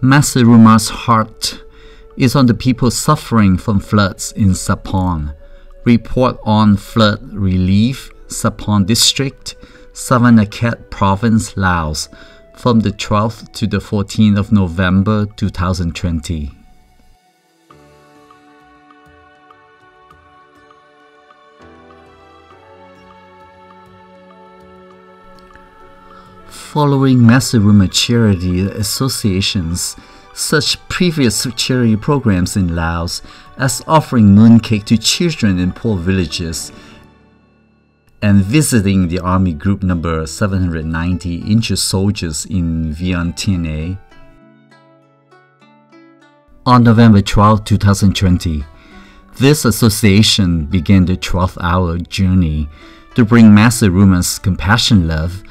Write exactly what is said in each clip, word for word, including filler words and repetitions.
Master Ruma's heart is on the people suffering from floods in Xépôn. Report on flood relief, Xépôn District, Savannakhet Province, Laos, from the twelfth to the fourteenth of November two thousand twenty. Following Master Ruma charity associations, such previous charity programs in Laos as offering mooncake to children in poor villages and visiting the Army Group number seven hundred ninety injured soldiers in Vientiane. On November twelfth, two thousand twenty, this association began the twelve hour journey to bring Master Ruma's compassion love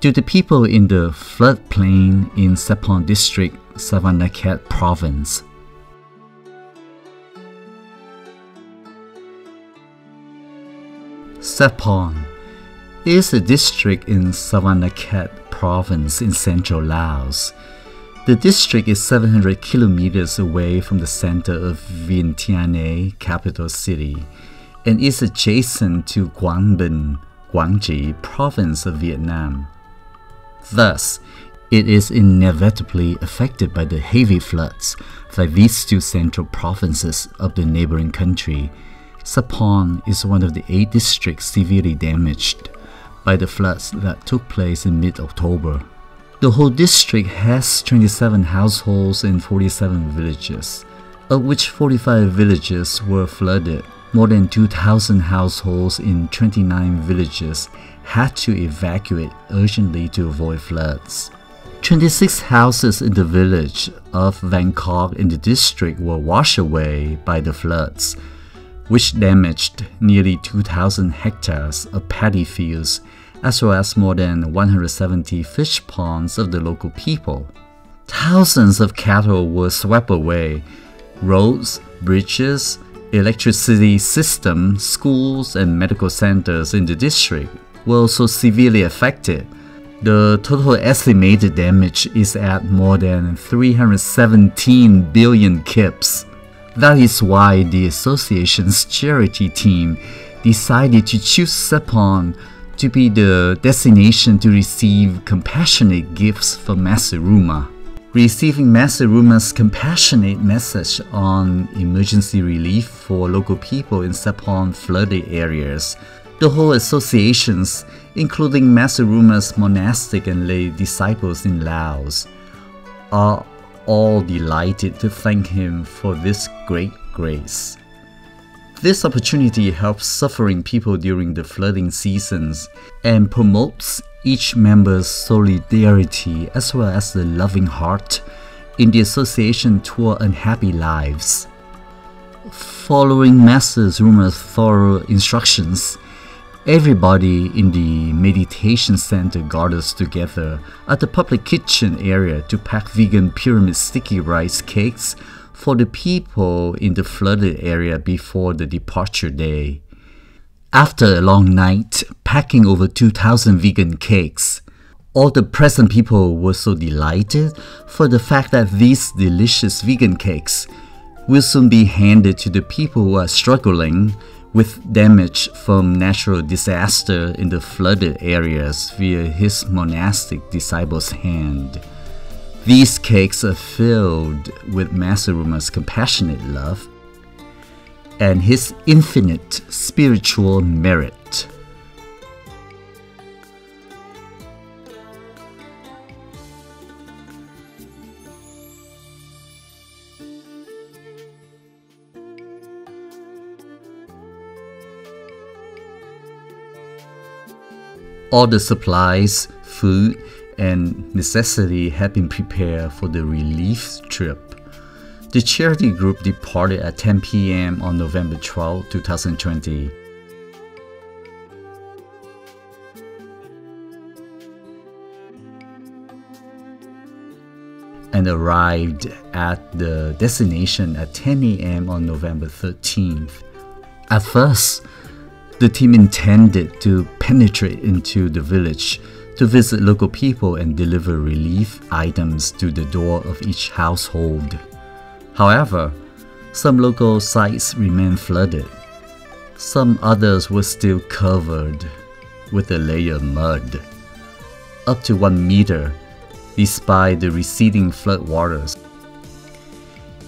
to the people in the floodplain in Xépôn District, Savannakhet Province. Xépôn is a district in Savannakhet Province in central Laos. The district is seven hundred kilometers away from the center of Vientiane, capital city, and is adjacent to Quang Binh, Quang Tri, province of Vietnam. Thus, it is inevitably affected by the heavy floods that these two central provinces of the neighboring country. Xépôn is one of the eight districts severely damaged by the floods that took place in mid-October. The whole district has twenty-seven households and forty-seven villages, of which forty-five villages were flooded. More than two thousand households in twenty-nine villages had to evacuate urgently to avoid floods. twenty-six houses in the village of Bangkok in the district were washed away by the floods, which damaged nearly two thousand hectares of paddy fields as well as more than one hundred seventy fish ponds of the local people. Thousands of cattle were swept away, roads, bridges, electricity system, schools, and medical centers in the district were also severely affected. The total estimated damage is at more than three hundred seventeen billion kips. That is why the association's charity team decided to choose Xépôn to be the destination to receive compassionate gifts from Master Ruma. Receiving Master Ruma's compassionate message on emergency relief for local people in Xépôn flooded areas, the whole associations, including Master Ruma's monastic and lay disciples in Laos, are all delighted to thank him for this great grace. This opportunity helps suffering people during the flooding seasons and promotes each member's solidarity as well as the loving heart in the association toward unhappy lives. Following Master Ruma's thorough instructions, everybody in the meditation center gathers together at the public kitchen area to pack vegan pyramid sticky rice cakes for the people in the flooded area before the departure day. After a long night, packing over two thousand vegan cakes, all the present people were so delighted for the fact that these delicious vegan cakes will soon be handed to the people who are struggling with damage from natural disaster in the flooded areas via his monastic disciple's hand. These cakes are filled with Master Ruma's compassionate love and his infinite spiritual merit. All the supplies, food, and necessity had been prepared for the relief trip. The charity group departed at ten p m on November twelfth, two thousand twenty. And arrived at the destination at ten a m on November thirteenth. At first, the team intended to penetrate into the village to visit local people and deliver relief items to the door of each household. However, some local sites remained flooded. Some others were still covered with a layer of mud, up to one meter, despite the receding floodwaters.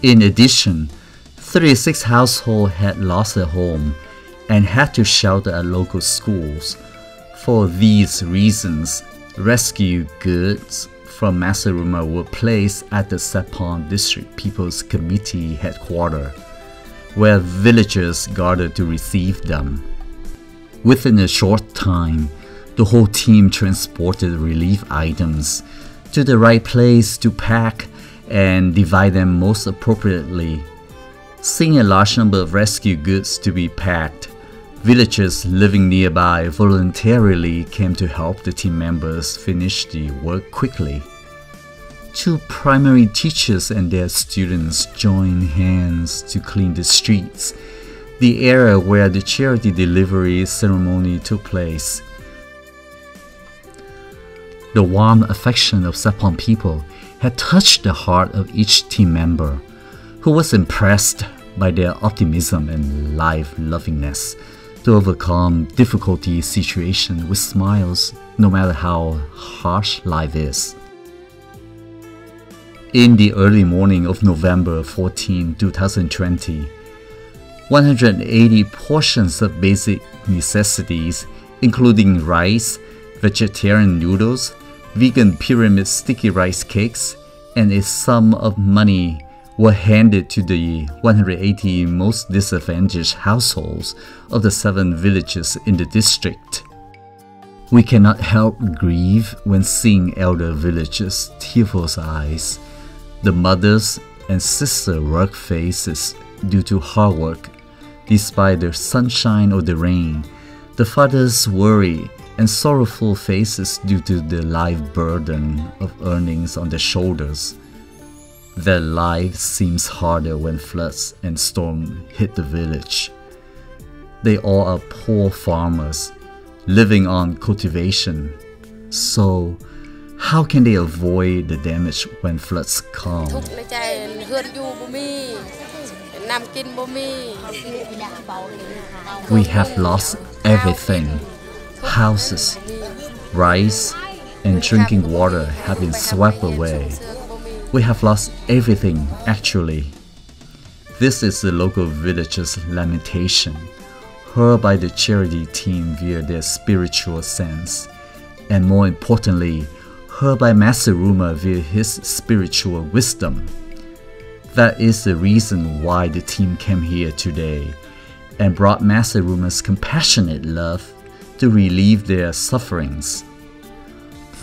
In addition, thirty-six households had lost their home and had to shelter at local schools. For these reasons, rescue goods from Masaruma were placed at the Xépôn District People's Committee headquarters, where villagers gathered to receive them. Within a short time, the whole team transported relief items to the right place to pack and divide them most appropriately. Seeing a large number of rescue goods to be packed, villagers living nearby voluntarily came to help the team members finish the work quickly. Two primary teachers and their students joined hands to clean the streets, the area where the charity delivery ceremony took place. The warm affection of Xépôn people had touched the heart of each team member, who was impressed by their optimism and life-lovingness to overcome difficult situations with smiles, no matter how harsh life is. In the early morning of November fourteenth two thousand twenty, one hundred eighty portions of basic necessities, including rice, vegetarian noodles, vegan pyramid sticky rice cakes, and a sum of money were handed to the one hundred eighty most disadvantaged households of the seven villages in the district. We cannot help grieve when seeing elder villagers' tearful eyes, the mothers and sister work faces due to hard work, despite the sunshine or the rain, the fathers worry and sorrowful faces due to the life burden of earnings on their shoulders. Their life seems harder when floods and storms hit the village. They all are poor farmers, living on cultivation. So, how can they avoid the damage when floods come? We have lost everything. Houses, rice, and drinking water have been swept away. We have lost everything, actually. This is the local villagers' lamentation, heard by the charity team via their spiritual sense, and more importantly, heard by Masaruma via his spiritual wisdom. That is the reason why the team came here today and brought Masaruma's compassionate love to relieve their sufferings.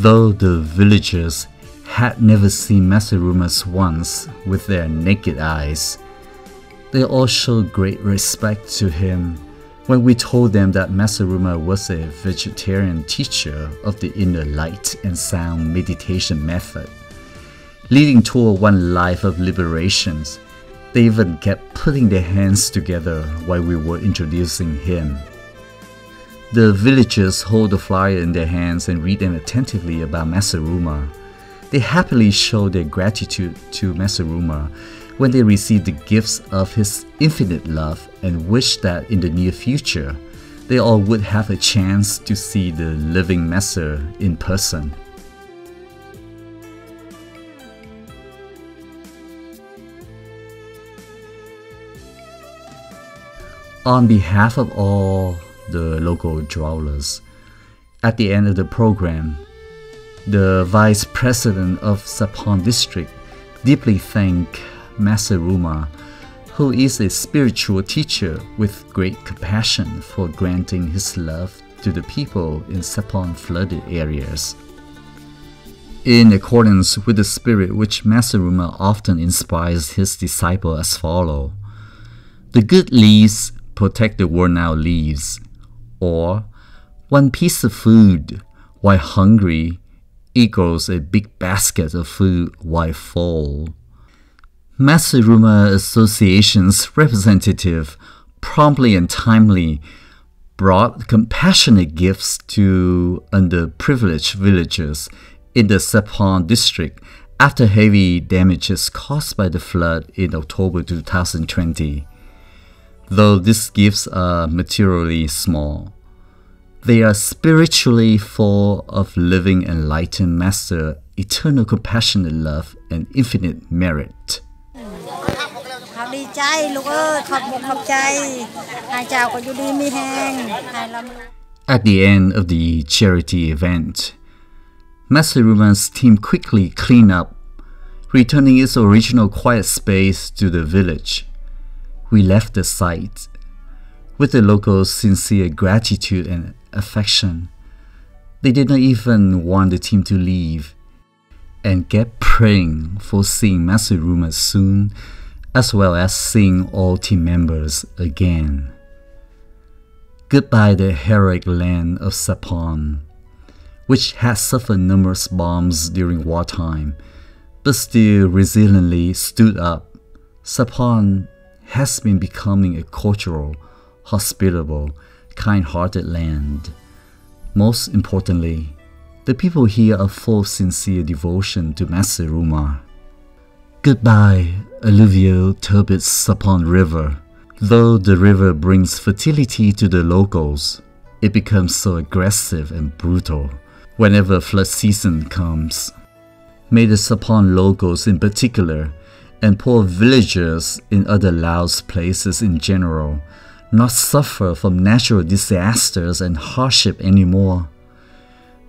Though the villagers had never seen Masaruma's once with their naked eyes, they all showed great respect to him when we told them that Masaruma was a vegetarian teacher of the inner light and sound meditation method, leading toward one life of liberation. They even kept putting their hands together while we were introducing him. The villagers hold the flyer in their hands and read them attentively about Masaruma. They happily show their gratitude to Masaruma when they receive the gifts of his infinite love and wish that in the near future, they all would have a chance to see the living Masa in person. On behalf of all the local drawlers, at the end of the program, the Vice President of Xépôn District deeply thanked Masaruma, who is a spiritual teacher with great compassion, for granting his love to the people in Xépôn flooded areas. In accordance with the spirit which Masaruma often inspires his disciples as follows: the good leaves protect the worn-out leaves, or one piece of food while hungry equals a big basket of food while full. Masaruma Association's representative promptly and timely brought compassionate gifts to underprivileged villages in the Xépôn district after heavy damages caused by the flood in October two thousand twenty. Though these gifts are materially small, they are spiritually full of living enlightened master, eternal compassionate love, and infinite merit. At the end of the charity event, Master Ruman's team quickly cleaned up, returning its original quiet space to the village. We left the site with the locals' sincere gratitude and affection. They did not even want the team to leave, and kept praying for seeing Master Ruman soon, as well as seeing all team members again. Goodbye the heroic land of Xépôn, which has suffered numerous bombs during wartime, but still resiliently stood up. Xépôn has been becoming a cultural, hospitable, kind-hearted land. Most importantly, the people here are full of sincere devotion to Master Ruman. Goodbye, alluvial turbid Xépôn River. Though the river brings fertility to the locals, it becomes so aggressive and brutal whenever flood season comes. May the Xépôn locals in particular, and poor villagers in other Laos places in general, not suffer from natural disasters and hardship anymore.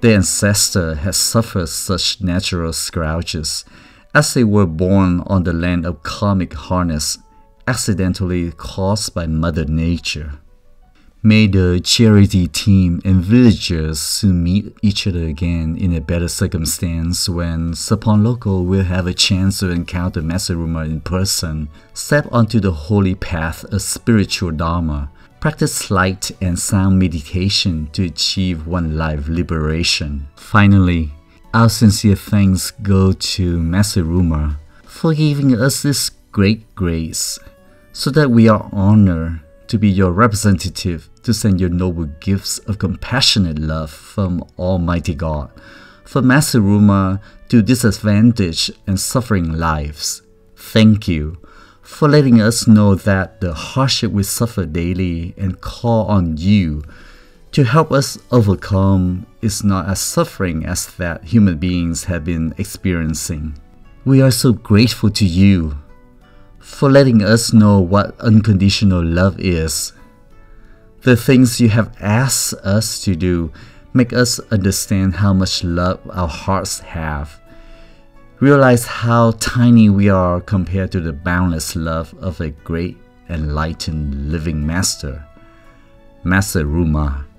Their ancestor has suffered such natural scourges, as they were born on the land of karmic harness, accidentally caused by Mother Nature. May the charity team and villagers soon meet each other again in a better circumstance, when Xépôn local will have a chance to encounter Master Ruman in person, step onto the holy path of spiritual dharma, practice light and sound meditation to achieve one life liberation. Finally, our sincere thanks go to Master Ruman for giving us this great grace, so that we are honored to be your representative to send your noble gifts of compassionate love from Almighty God, for Master Ruman to disadvantaged and suffering lives. Thank you for letting us know that the hardship we suffer daily and call on you to help us overcome is not as suffering as that human beings have been experiencing. We are so grateful to you for letting us know what unconditional love is. The things you have asked us to do make us understand how much love our hearts have, realize how tiny we are compared to the boundless love of a great enlightened living master, Master Ruman.